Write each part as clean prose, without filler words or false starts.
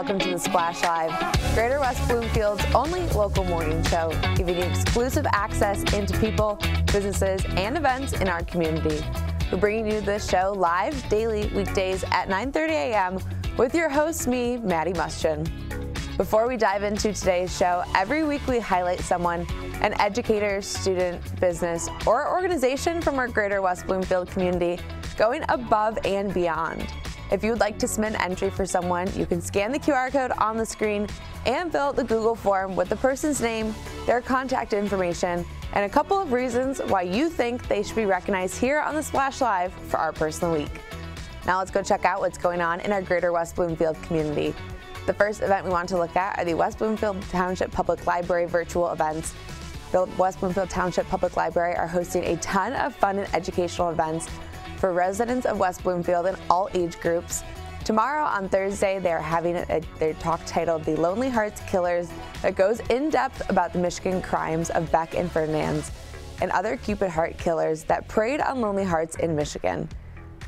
welcome to The Splash Live, Greater West Bloomfield's only local morning show, giving you exclusive access into people, businesses, and events in our community. We're bringing you this show live daily weekdays at 9:30 a.m. with your host, me, Maddie Muschin. Before we dive into today's show, every week we highlight someone, an educator, student, business, or organization from our Greater West Bloomfield community, going above and beyond. If you would like to submit an entry for someone, you can scan the QR code on the screen and fill out the Google form with the person's name, their contact information, and a couple of reasons why you think they should be recognized here on The Splash Live for our Person of the Week. Now let's go check out what's going on in our Greater West Bloomfield community. The first event we want to look at are the West Bloomfield Township Public Library virtual events. The West Bloomfield Township Public Library are hosting a ton of fun and educational events for residents of West Bloomfield in all age groups. Tomorrow on Thursday, they are having their talk titled The Lonely Hearts Killers that goes in depth about the Michigan crimes of Beck and Fernandes and other Cupid heart killers that preyed on lonely hearts in Michigan.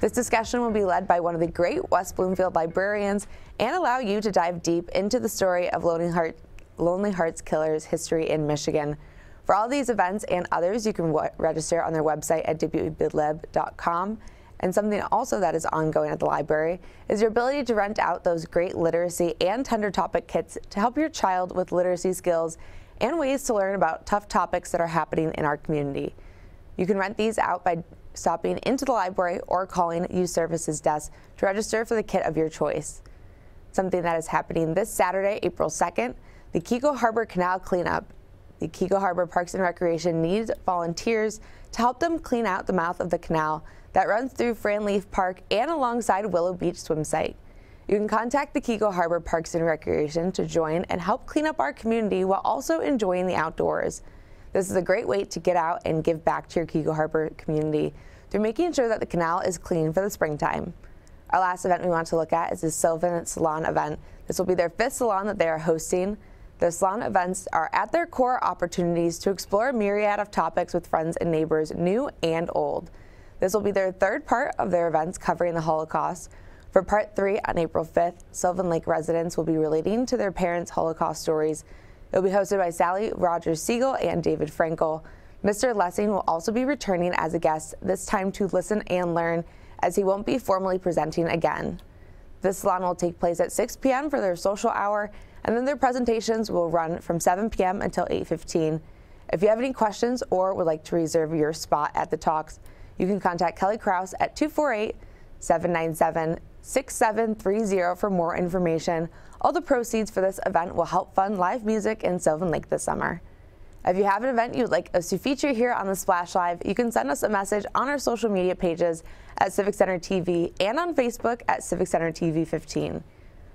This discussion will be led by one of the great West Bloomfield librarians and allow you to dive deep into the story of Lonely Hearts Killers history in Michigan. For all these events and others, you can register on their website at wblib.com. And something also that is ongoing at the library is your ability to rent out those great literacy and tender topic kits to help your child with literacy skills and ways to learn about tough topics that are happening in our community. You can rent these out by stopping into the library or calling Youth Services Desk to register for the kit of your choice. Something that is happening this Saturday, April 2nd, the Keiko Harbor Canal cleanup. The Keiko Harbor Parks and Recreation needs volunteers to help them clean out the mouth of the canal that runs through Fran Leaf Park and alongside Willow Beach swim site. You can contact the Keiko Harbor Parks and Recreation to join and help clean up our community while also enjoying the outdoors. This is a great way to get out and give back to your Keiko Harbor community through making sure that the canal is clean for the springtime. Our last event we want to look at is the Sylvan Salon event. This will be their 5th salon that they are hosting. The salon events are at their core opportunities to explore a myriad of topics with friends and neighbors, new and old. This will be their third part of their events covering the Holocaust. For part 3 on April 5th, Sylvan Lake residents will be relating to their parents' Holocaust stories. It will be hosted by Sally Rogers-Siegel and David Frankel. Mr. Lessing will also be returning as a guest, this time to listen and learn, as he won't be formally presenting again. This salon will take place at 6 p.m. for their social hour, and then their presentations will run from 7 p.m. until 8:15. If you have any questions or would like to reserve your spot at the talks, you can contact Kelly Krause at 248-797-6730 for more information. All the proceeds for this event will help fund live music in Sylvan Lake this summer. If you have an event you would like us to feature here on The Splash Live, you can send us a message on our social media pages at Civic Center TV and on Facebook at Civic Center TV 15.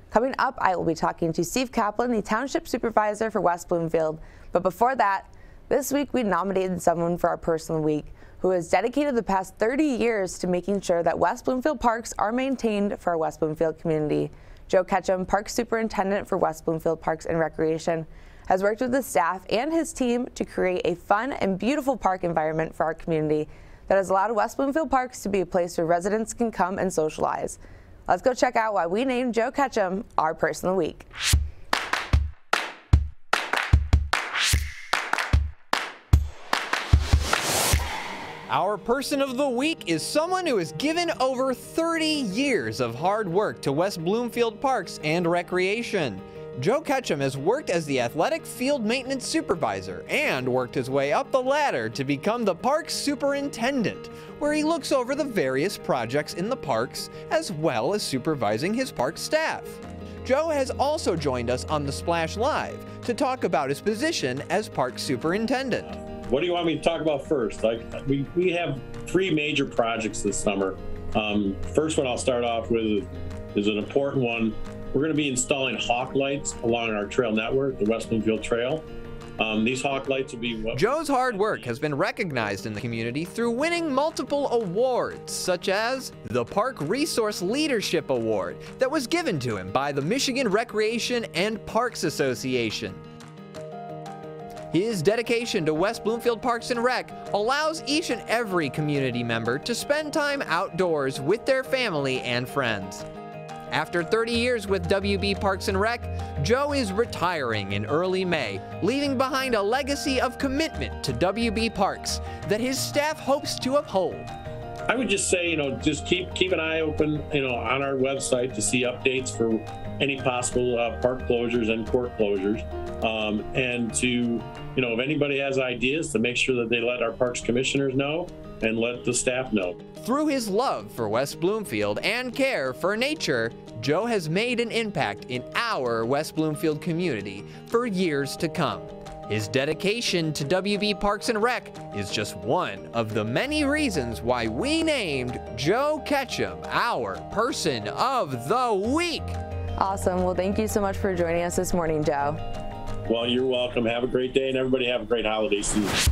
Coming up, I will be talking to Steve Kaplan, the Township Supervisor for West Bloomfield. But before that, this week we nominated someone for our Person of the Week who has dedicated the past 30 years to making sure that West Bloomfield parks are maintained for our West Bloomfield community. Joe Ketchum, Park Superintendent for West Bloomfield Parks and Recreation, has worked with the staff and his team to create a fun and beautiful park environment for our community that has allowed West Bloomfield Parks to be a place where residents can come and socialize. Let's go check out why we named Joe Ketchum our Person of the Week. Our Person of the Week is someone who has given over 30 years of hard work to West Bloomfield Parks and Recreation. Joe Ketchum has worked as the athletic field maintenance supervisor and worked his way up the ladder to become the park superintendent, where he looks over the various projects in the parks as well as supervising his park staff. Joe has also joined us on The Splash Live to talk about his position as park superintendent. What do you want me to talk about first? We have 3 major projects this summer. First one I'll start off with is an important one. We're going to be installing hawk lights along our trail network, the West Bloomfield Trail. These hawk lights will be... Joe's hard work has been recognized in the community through winning multiple awards, such as the Park Resource Leadership Award that was given to him by the Michigan Recreation and Parks Association. His dedication to West Bloomfield Parks and Rec allows each and every community member to spend time outdoors with their family and friends. After 30 years with WB Parks and Rec, Joe is retiring in early May, leaving behind a legacy of commitment to WB Parks that his staff hopes to uphold. I would just say, just keep an eye open, on our website to see updates for any possible park closures and court closures, and to, if anybody has ideas, to make sure that they let our parks commissioners know and let the staff know. Through his love for West Bloomfield and care for nature, Joe has made an impact in our West Bloomfield community for years to come. His dedication to WB Parks and Rec is just one of the many reasons why we named Joe Ketchum our Person of the Week. Awesome. Well, thank you so much for joining us this morning, Joe. Well, you're welcome. Have a great day, and everybody have a great holiday season.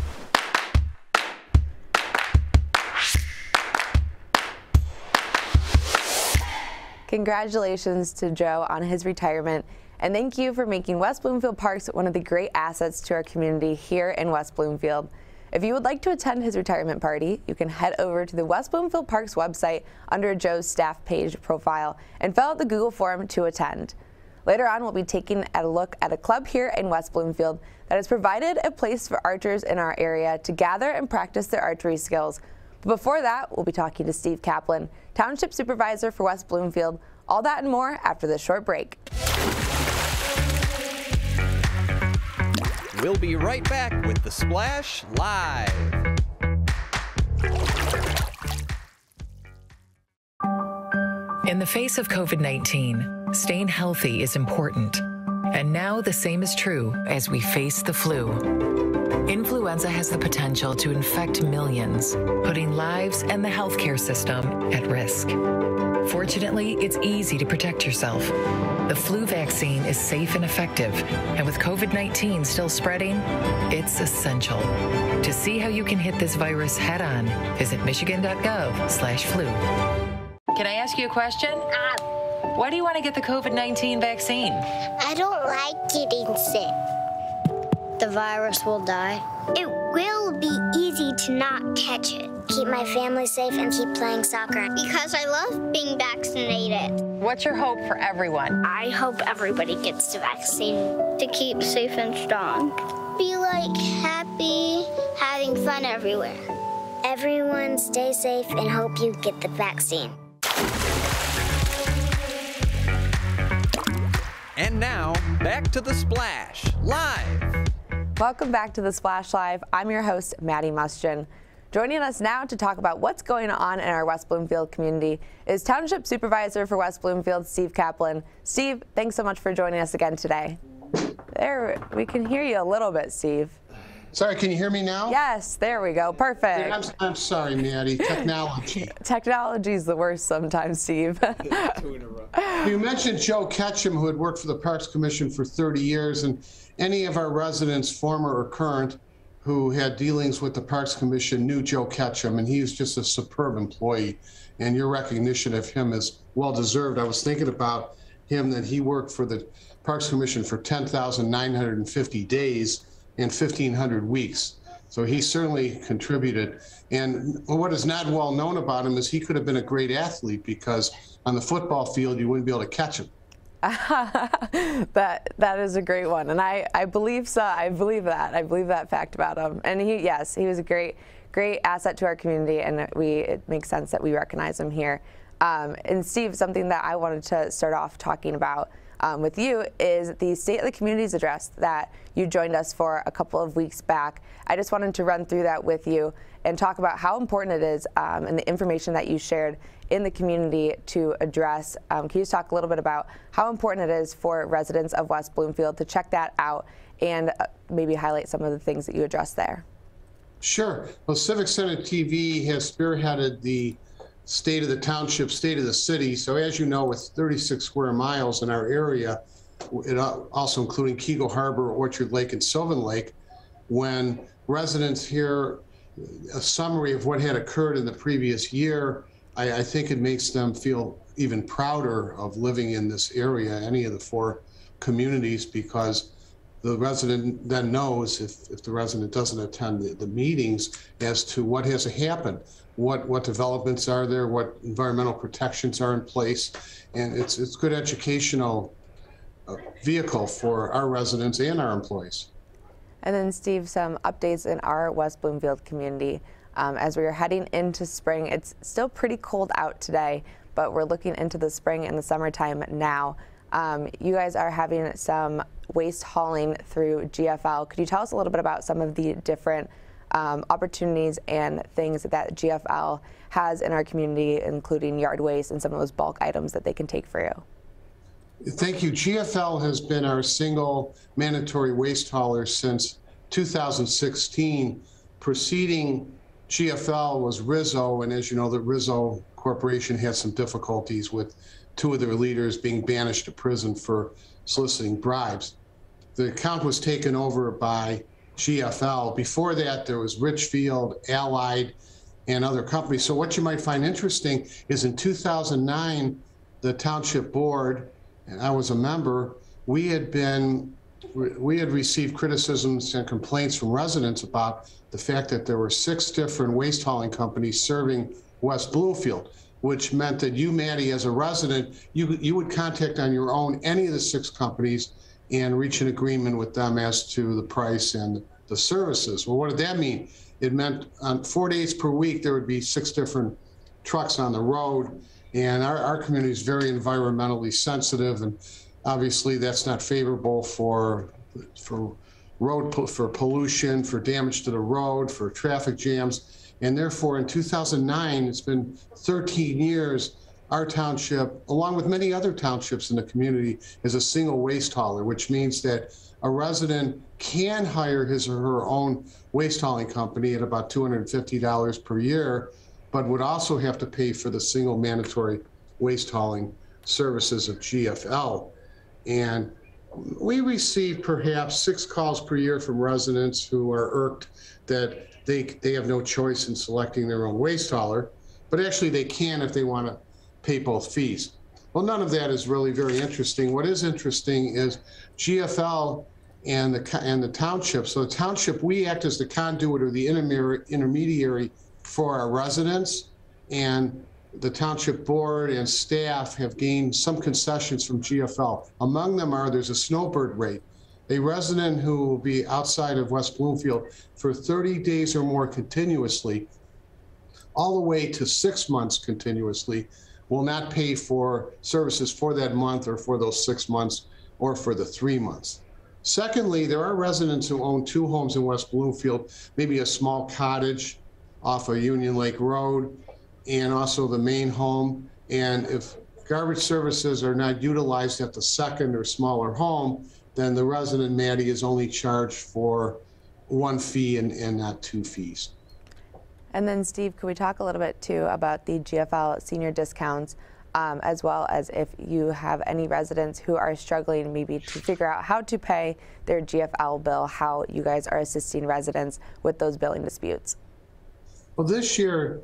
Congratulations to Joe on his retirement, and thank you for making West Bloomfield Parks one of the great assets to our community here in West Bloomfield. If you would like to attend his retirement party, you can head over to the West Bloomfield Parks website under Joe's staff page profile and fill out the Google form to attend. Later on, we'll be taking a look at a club here in West Bloomfield that has provided a place for archers in our area to gather and practice their archery skills. Before that, we'll be talking to Steve Kaplan, Township Supervisor for West Bloomfield. All that and more after this short break. We'll be right back with The Splash Live. In the face of COVID-19, staying healthy is important. And now the same is true as we face the flu. Influenza has the potential to infect millions, putting lives and the healthcare system at risk. Fortunately, it's easy to protect yourself. The flu vaccine is safe and effective, and with COVID-19 still spreading, it's essential. To see how you can hit this virus head on, visit michigan.gov/flu. Can I ask you a question? Why do you want to get the COVID-19 vaccine? I don't like getting sick. The virus will die. It will be easy to not catch it. Keep my family safe and keep playing soccer because I love being vaccinated. What's your hope for everyone? I hope everybody gets the vaccine. To keep safe and strong. Be happy, having fun everywhere. Everyone stay safe and hope you get the vaccine. And now, back to The Splash Live. Welcome back to The Splash Live. I'm your host, Maddie Muschin. Joining us now to talk about what's going on in our West Bloomfield community is Township Supervisor for West Bloomfield, Steve Kaplan. Steve, thanks so much for joining us again today. There, we can hear you a little bit, Steve. Sorry, can you hear me now? Yes, there we go. Perfect. I'm sorry, Maddie. Technology. Technology's the worst sometimes, Steve. Two in a row. You mentioned Joe Ketchum, who had worked for the Parks Commission for 30 years, and any of our residents, former or current, who had dealings with the Parks Commission knew Joe Ketchum, and he's just a superb employee, and your recognition of him is well-deserved. I was thinking about him that he worked for the Parks Commission for 10,950 days in 1,500 weeks. So he certainly contributed. And what is not well known about him is he could have been a great athlete because on the football field, you wouldn't be able to catch him. That is a great one. And I believe so. I believe that fact about him. And yes, he was a great asset to our community. And it makes sense that we recognize him here. And Steve, something that I wanted to start off talking about with you is the State of the Communities address that you joined us for a couple of weeks back. I just wanted to run through that with you and talk about how important it is and the information that you shared in the community to address. Can you just talk a little bit about how important it is for residents of West Bloomfield to check that out and maybe highlight some of the things that you addressed there? Sure. Well, Civic Center TV has spearheaded the State of the Township, State of the City. So as you know, with 36 square miles in our area, also including Keiko Harbor, Orchard Lake, and Sylvan Lake, when residents hear a summary of what had occurred in the previous year, I think it makes them feel even prouder of living in this area, any of the four communities, because the resident then knows, if the resident doesn't attend the meetings, as to what has happened, what developments are there, what environmental protections are in place. And it's good educational vehicle for our residents and our employees. And then, Steve, some updates in our West Bloomfield community. As we are heading into spring, it's still pretty cold out today, but we're looking into the spring and the summertime now. You guys are having some waste hauling through GFL. Could you tell us a little bit about some of the different opportunities and things that GFL has in our community, including yard waste and some of those bulk items that they can take for you? Thank you. GFL has been our single mandatory waste hauler since 2016. Preceding GFL was Rizzo, and as you know, the Rizzo Corporation had some difficulties with two of their leaders being banished to prison for soliciting bribes. The account was taken over by GFL. Before that, there was Richfield, Allied, and other companies. So what you might find interesting is in 2009, the Township Board, and I was a member, we had received criticisms and complaints from residents about the fact that there were 6 different waste hauling companies serving West Bloomfield, which meant that you, Maddie, as a resident, you would contact on your own any of the 6 companies and reach an agreement with them as to the price and the services. Well, what did that mean? It meant on 4 days per week, there would be 6 different trucks on the road. And our community is very environmentally sensitive, and obviously that's not favorable for pollution, for damage to the road, for traffic jams. And therefore, in 2009, it's been 13 years, our township, along with many other townships in the community, is a single waste hauler, which means that a resident can hire his or her own waste hauling company at about $250 per year, but would also have to pay for the single mandatory waste hauling services of GFL. And we receive perhaps 6 calls per year from residents who are irked that they have no choice in selecting their own waste hauler, but actually they can if they want to pay both fees. Well, none of that is really very interesting. What is interesting is GFL and the township. So the township, we act as the conduit or the intermediary for our residents, and the township board and staff have gained some concessions from GFL. Among them are, there's a snowbird rate. A resident who will be outside of West Bloomfield for 30 days or more continuously, all the way to 6 months continuously, will not pay for services for that month or for those 6 months or for the 3 months. Secondly, there are residents who own 2 homes in West Bloomfield, maybe a small cottage off of Union Lake Road, and also the main home. And if garbage services are not utilized at the second or smaller home, then the resident, Maddie, is only charged for 1 fee and not 2 fees. And then, Steve, could we talk a little bit too about the GFL senior discounts, as well as if you have any residents who are struggling maybe to figure out how to pay their GFL bill, how you guys are assisting residents with those billing disputes? Well, this year,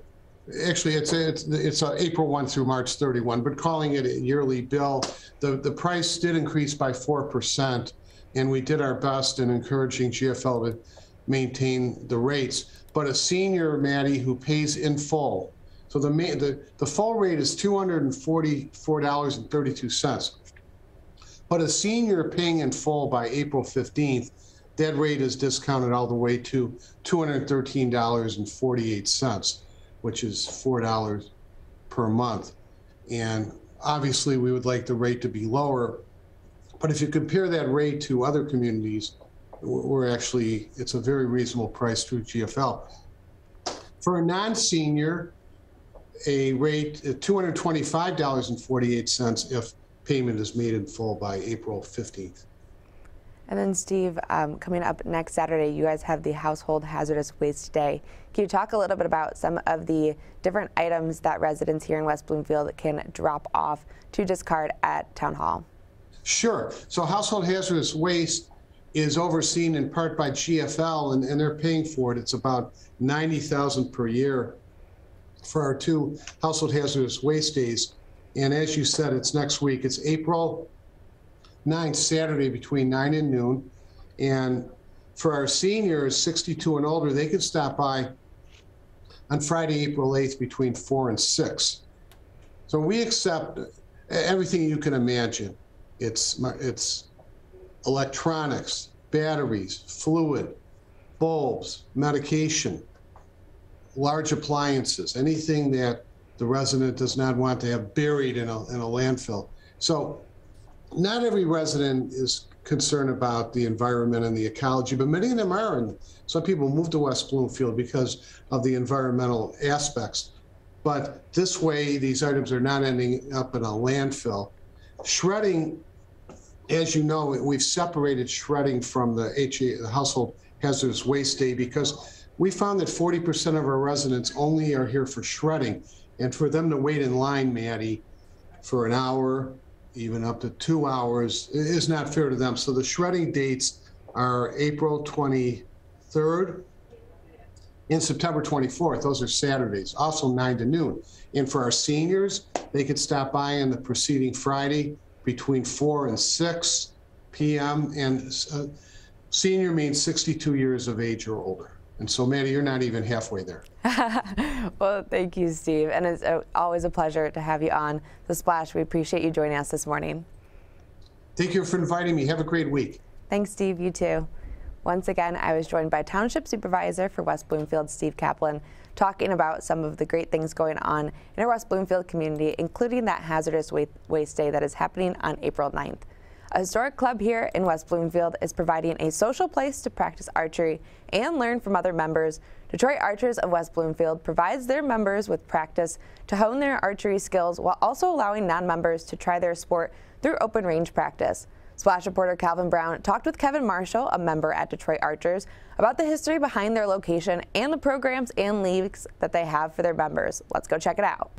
actually, it's April 1 through March 31, but calling it a yearly bill, the price did increase by 4%, and we did our best in encouraging GFL to maintain the rates. But a senior, Maddie, who pays in full, so the full rate is $244.32. But a senior paying in full by April 15th, that rate is discounted all the way to $213.48, which is $4 per month. And obviously we would like the rate to be lower, but if you compare that rate to other communities, it's a very reasonable price through GFL. For a non-senior, a rate of $225.48 if payment is made in full by April 15th. And then, Steve, coming up next Saturday, you guys have the Household Hazardous Waste Day. Can you talk a little bit about some of the different items that residents here in West Bloomfield can drop off to discard at Town Hall? Sure. So Household Hazardous Waste is overseen in part by GFL, and they're paying for it. It's about $90,000 per year for our 2 Household Hazardous Waste Days. And as you said, it's next week. It's April 9, Saturday, between 9 and noon, And for our seniors, 62 and older, they can stop by on Friday, April 8th, between 4 and 6. So we accept everything you can imagine. It's electronics, batteries, fluid, bulbs, medication, large appliances, anything that the resident does not want to have buried in a landfill. So not every resident is concerned about the environment and the ecology, but many of them are. And some people move to West Bloomfield because of the environmental aspects. But this way, these items are not ending up in a landfill. Shredding, as you know, we've separated shredding from the Household Hazardous Waste Day because we found that 40% of our residents only are here for shredding. And for them to wait in line, Maddie, for an hour, even up to 2 hours, is not fair to them. So the shredding dates are April 23rd and September 24th. Those are Saturdays, also 9 to noon. And for our seniors, they could stop by on the preceding Friday between 4 and 6 p.m. And senior means 62 years of age or older. And so, Maddie, you're not even halfway there. Well, thank you, Steve. And it's always a pleasure to have you on The Splash. We appreciate you joining us this morning. Thank you for inviting me. Have a great week. Thanks, Steve. You too. Once again, I was joined by Township Supervisor for West Bloomfield, Steve Kaplan, talking about some of the great things going on in our West Bloomfield community, including that hazardous waste day that is happening on April 9th. A historic club here in West Bloomfield is providing a social place to practice archery and learn from other members. Detroit Archers of West Bloomfield provides their members with practice to hone their archery skills while also allowing non-members to try their sport through open range practice. Splash reporter Calvin Brown talked with Kevin Marshall, a member at Detroit Archers, about the history behind their location and the programs and leagues that they have for their members. Let's go check it out.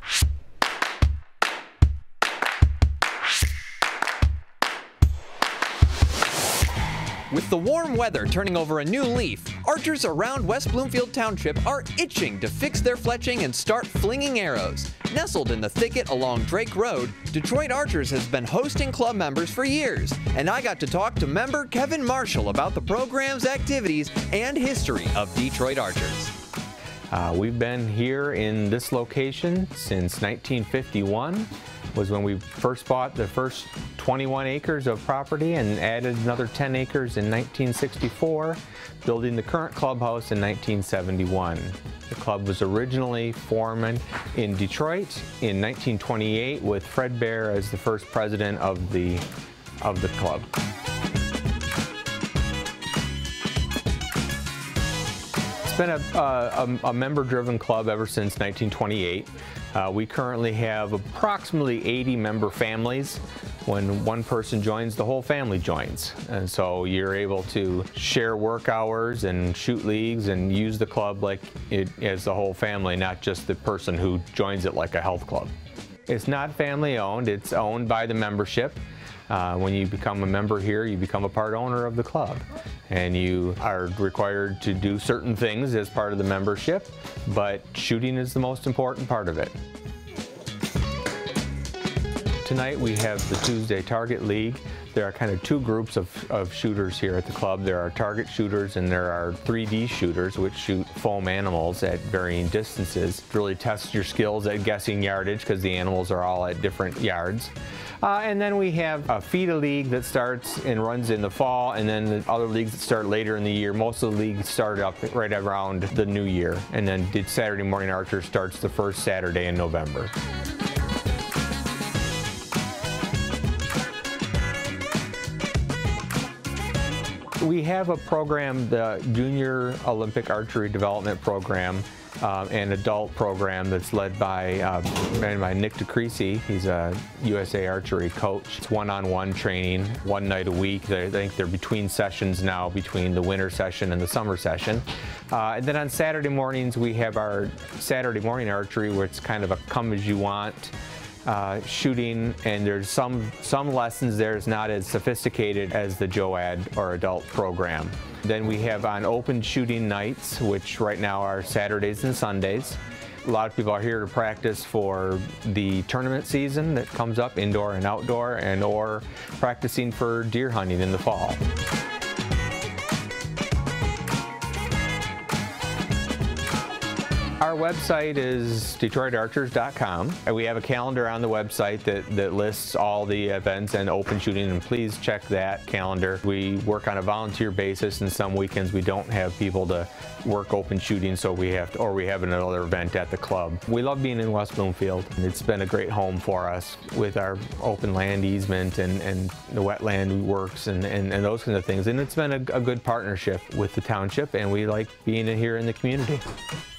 With the warm weather turning over a new leaf, archers around West Bloomfield Township are itching to fix their fletching and start flinging arrows. Nestled in the thicket along Drake Road, Detroit Archers has been hosting club members for years, and I got to talk to member Kevin Marshall about the program's activities and history of Detroit Archers. We've been here in this location since 1951. Was when we first bought the first 21 acres of property and added another 10 acres in 1964, building the current clubhouse in 1971. The club was originally formed in Detroit in 1928 with Fred Baer as the first president of the club. It's been a member-driven club ever since 1928. We currently have approximately 80 member families. When one person joins, the whole family joins. And so you're able to share work hours and shoot leagues and use the club like it as the whole family, not just the person who joins it like a health club. It's not family owned, it's owned by the membership. When you become a member here, you become a part owner of the club. And you are required to do certain things as part of the membership, but shooting is the most important part of it. Tonight we have the Tuesday Target League. There are kind of two groups of shooters here at the club. There are target shooters and there are 3D shooters, which shoot foam animals at varying distances. Really test your skills at guessing yardage because the animals are all at different yards. And then we have a FIDA league that starts and runs in the fall, and then the other leagues that start later in the year. Most of the leagues start up right around the new year, and then Saturday Morning Archer starts the first Saturday in November. We have a program, the Junior Olympic Archery Development Program, an adult program that's led by Nick DeCreasy. He's a USA Archery coach. It's one-on-one training, one night a week. I think they're between sessions now, between the winter session and the summer session. And then on Saturday mornings, we have our Saturday Morning Archery, where it's kind of a come-as-you-want shooting, and there's some lessons there. It's not as sophisticated as the JOAD or adult program. Then we have on open shooting nights, which right now are Saturdays and Sundays. A lot of people are here to practice for the tournament season that comes up, indoor and outdoor, and or practicing for deer hunting in the fall. Our website is DetroitArchers.com, and we have a calendar on the website that lists all the events and open shooting, and please check that calendar. We work on a volunteer basis, and some weekends we don't have people to work open shooting, so we have to, or we have another event at the club. We love being in West Bloomfield. It's been a great home for us with our open land easement and the wetland works and those kinds of things, and it's been a good partnership with the township, and we like being here in the community.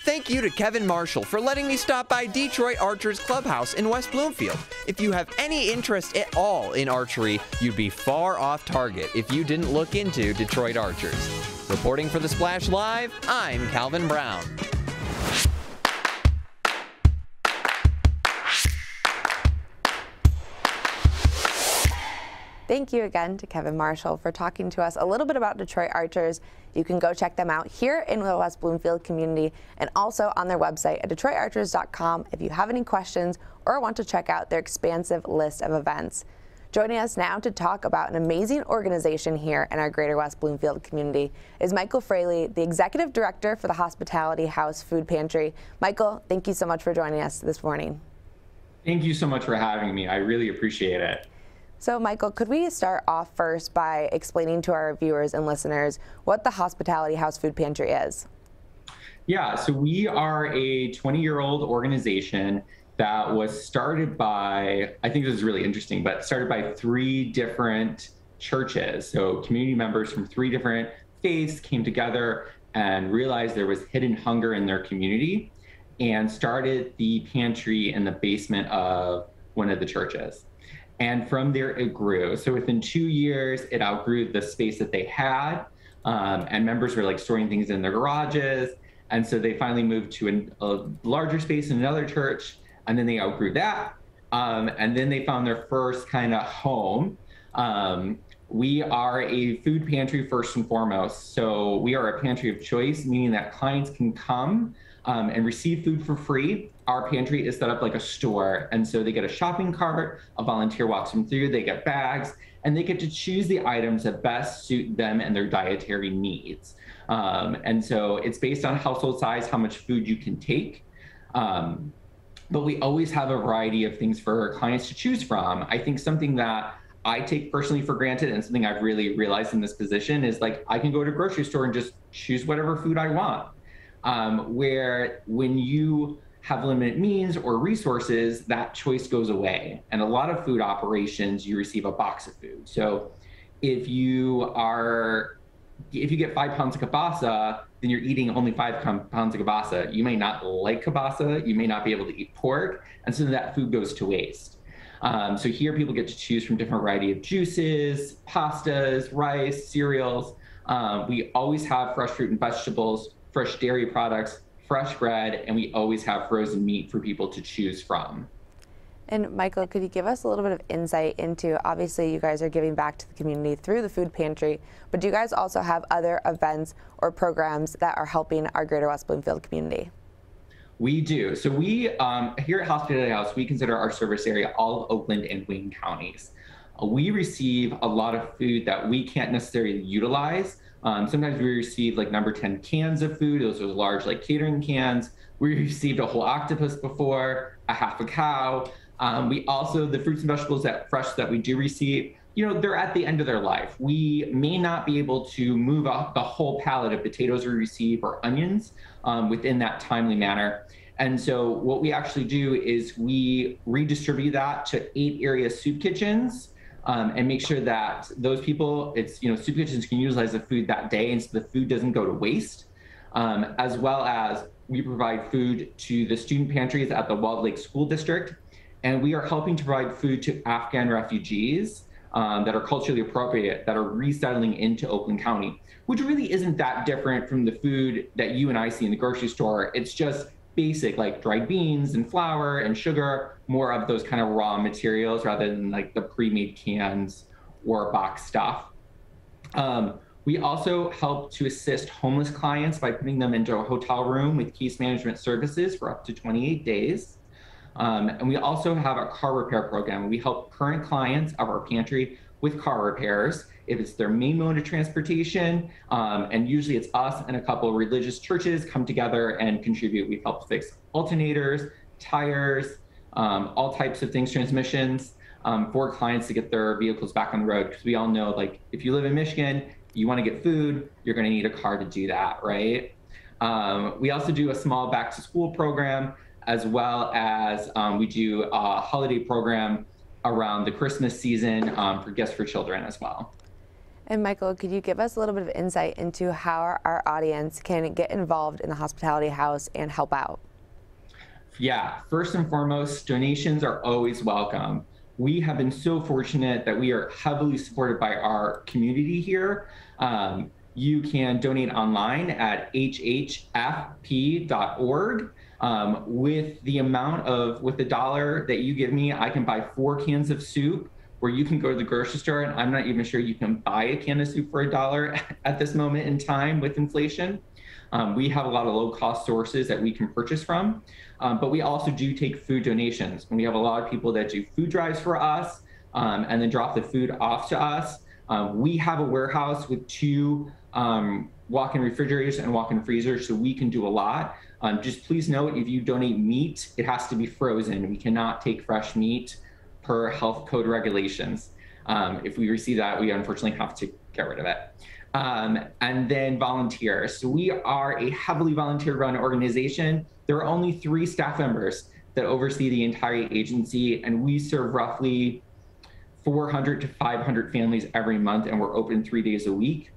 Thank you to Kevin Marshall for letting me stop by Detroit Archers Clubhouse in West Bloomfield. If you have any interest at all in archery, you'd be far off target if you didn't look into Detroit Archers. Reporting for The Splash Live, I'm Calvin Brown. Thank you again to Kevin Marshall for talking to us a little bit about Detroit Archers. You can go check them out here in the West Bloomfield community and also on their website at DetroitArchers.com if you have any questions or want to check out their expansive list of events. Joining us now to talk about an amazing organization here in our greater West Bloomfield community is Michael Fraley, the Executive Director for the Hospitality House Food Pantry. Michael, thank you so much for joining us this morning. Thank you so much for having me. I really appreciate it. So Michael, could we start off first by explaining to our viewers and listeners what the Hospitality House Food Pantry is? Yeah, so we are a 20-year-old organization that was started by, I think this is really interesting, but started by three different churches. So community members from three different faiths came together and realized there was hidden hunger in their community and started the pantry in the basement of one of the churches. And from there, it grew. So within 2 years, it outgrew the space that they had. And members were like storing things in their garages. And so they finally moved to a larger space in another church. And then they outgrew that. And then they found their first kind of home. We are a food pantry first and foremost. So we are a pantry of choice, meaning that clients can come and receive food for free. Our pantry is set up like a store, and so they get a shopping cart, a volunteer walks them through, they get bags, and they get to choose the items that best suit them and their dietary needs. And so it's based on household size, how much food you can take. But we always have a variety of things for our clients to choose from. I think something that I take personally for granted and something I've really realized in this position is like, I can go to a grocery store and just choose whatever food I want. Where when you have limited means or resources, that choice goes away. And a lot of food operations, you receive a box of food. So if you get 5 pounds of kielbasa, then you're eating only 5 pounds of kielbasa. You may not like kielbasa, you may not be able to eat pork, and so that food goes to waste. So here people get to choose from different variety of juices, pastas, rice, cereals. We always have fresh fruit and vegetables, fresh dairy products, fresh bread, and we always have frozen meat for people to choose from. And Michael, could you give us a little bit of insight into, obviously you guys are giving back to the community through the food pantry, but do you guys also have other events or programs that are helping our greater West Bloomfield community? We do. So we, here at Hospitality House, we consider our service area all of Oakland and Wayne counties. We receive a lot of food that we can't necessarily utilize. Sometimes we receive like number 10 cans of food. Those are large like catering cans. We received a whole octopus before, a half a cow. We also, the fruits and vegetables that we do receive, you know, they're at the end of their life. We may not be able to move up the whole pallet of potatoes we receive or onions within that timely manner. And so what we actually do is we redistribute that to 8 area soup kitchens. And make sure that those people, it's, you know, soup kitchens can utilize the food that day, and so the food doesn't go to waste, as well as we provide food to the student pantries at the Wild Lake School District, and we are helping to provide food to Afghan refugees that are culturally appropriate, that are resettling into Oakland County, which really isn't that different from the food that you and I see in the grocery store. It's just basic, like dried beans and flour and sugar, more of those kind of raw materials rather than like the pre-made cans or box stuff. We also help to assist homeless clients by putting them into a hotel room with case management services for up to 28 days. And we also have a car repair program. We help current clients of our pantry with car repairs, if it's their main mode of transportation, and usually it's us and a couple of religious churches come together and contribute. We've helped fix alternators, tires, all types of things, transmissions, for clients to get their vehicles back on the road. Because we all know, like, if you live in Michigan, you want to get food, you're going to need a car to do that, right? We also do a small back to school program, as well as we do a holiday program around the Christmas season for gifts for children as well. And Michael, could you give us a little bit of insight into how our audience can get involved in the Hospitality House and help out? Yeah, first and foremost, donations are always welcome. We have been so fortunate that we are heavily supported by our community here. You can donate online at hhfp.org. With the dollar that you give me, I can buy 4 cans of soup, where you can go to the grocery store and I'm not even sure you can buy a can of soup for $1 at this moment in time with inflation. We have a lot of low-cost sources that we can purchase from, but we also do take food donations. And we have a lot of people that do food drives for us and then drop the food off to us. We have a warehouse with 2 walk-in refrigerators and walk-in freezers, so we can do a lot. Just please note, if you donate meat, it has to be frozen. We cannot take fresh meat per health code regulations. If we receive that, we unfortunately have to get rid of it. And then volunteers. So we are a heavily volunteer-run organization. There are only 3 staff members that oversee the entire agency, and we serve roughly 400 to 500 families every month, and we're open 3 days a week.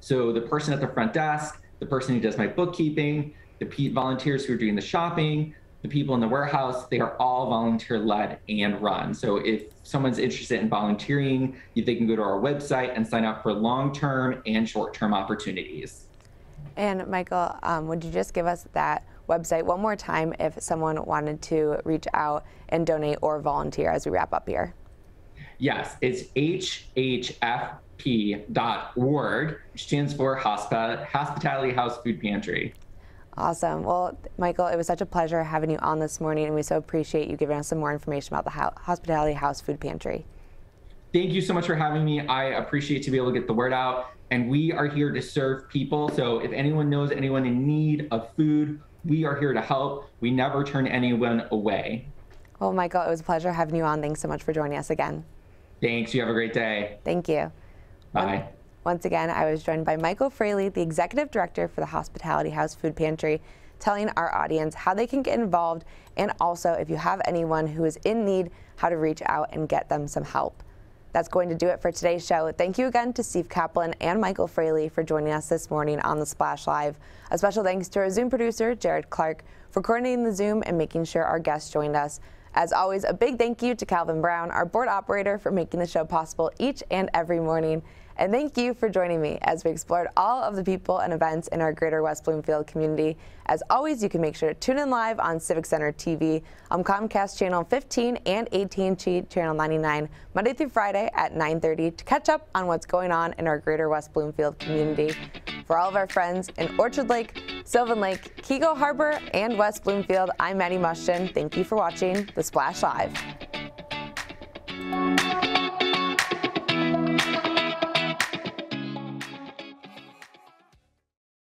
So the person at the front desk, the person who does my bookkeeping, the volunteers who are doing the shopping, the people in the warehouse, they are all volunteer-led and run. So if someone's interested in volunteering, they can go to our website and sign up for long-term and short-term opportunities. And Michael, would you just give us that website one more time if someone wanted to reach out and donate or volunteer as we wrap up here? Yes, it's hhfp.org, which stands for Hospitality House Food Pantry. Awesome. Well, Michael, it was such a pleasure having you on this morning, and we so appreciate you giving us some more information about the Hospitality House Food Pantry. Thank you so much for having me. I appreciate to be able to get the word out, and we are here to serve people. So if anyone knows anyone in need of food, we are here to help. We never turn anyone away. Well, Michael, it was a pleasure having you on. Thanks so much for joining us again. Thanks. You have a great day. Thank you. Bye. Once again, I was joined by Michael Fraley, the Executive Director for the Hospitality House Food Pantry, telling our audience how they can get involved, and also, if you have anyone who is in need, how to reach out and get them some help. That's going to do it for today's show. Thank you again to Steve Kaplan and Michael Fraley for joining us this morning on The Splash Live. A special thanks to our Zoom producer, Jared Clark, for coordinating the Zoom and making sure our guests joined us. As always, a big thank you to Calvin Brown, our board operator, for making the show possible each and every morning. And thank you for joining me as we explored all of the people and events in our greater West Bloomfield community. As always, you can make sure to tune in live on Civic Center TV on Comcast Channel 15 and AT&T Channel 99, Monday through Friday at 9:30 to catch up on what's going on in our greater West Bloomfield community. For all of our friends in Orchard Lake, Sylvan Lake, Keiko Harbor, and West Bloomfield, I'm Maddie Muschin. Thank you for watching The Splash Live.